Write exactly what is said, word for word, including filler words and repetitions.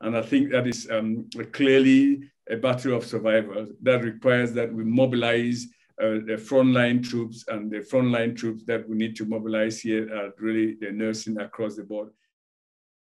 And I think that is um, clearly a battle of survival that requires that we mobilize uh, the frontline troops, and the frontline troops that we need to mobilize here are really the nursing across the board.